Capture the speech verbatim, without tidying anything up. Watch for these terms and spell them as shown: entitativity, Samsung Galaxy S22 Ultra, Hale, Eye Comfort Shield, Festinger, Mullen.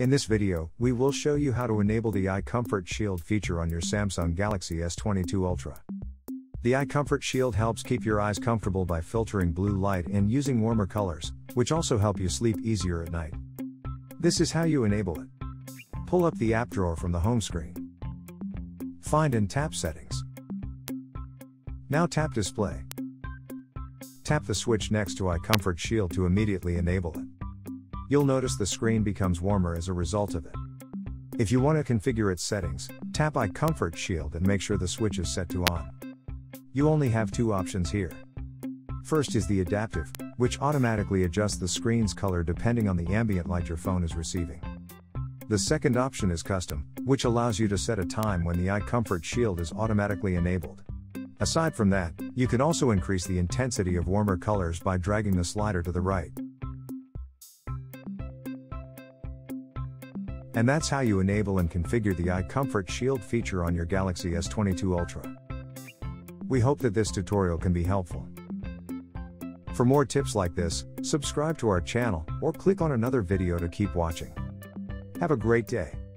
In this video, we will show you how to enable the Eye Comfort Shield feature on your Samsung Galaxy S twenty-two Ultra. The Eye Comfort Shield helps keep your eyes comfortable by filtering blue light and using warmer colors, which also help you sleep easier at night. This is how you enable it. Pull up the app drawer from the home screen. Find and tap Settings. Now tap Display. Tap the switch next to Eye Comfort Shield to immediately enable it. You'll notice the screen becomes warmer as a result of it. If you want to configure its settings, tap Eye Comfort Shield and make sure the switch is set to on. You only have two options here. First is the adaptive, which automatically adjusts the screen's color depending on the ambient light your phone is receiving. The second option is custom, which allows you to set a time when the Eye Comfort Shield is automatically enabled. Aside from that, you can also increase the intensity of warmer colors by dragging the slider to the right. And that's how you enable and configure the Eye Comfort Shield feature on your Galaxy S twenty-two Ultra. We hope that this tutorial can be helpful. For more tips like this, subscribe to our channel or click on another video to keep watching. Have a great day.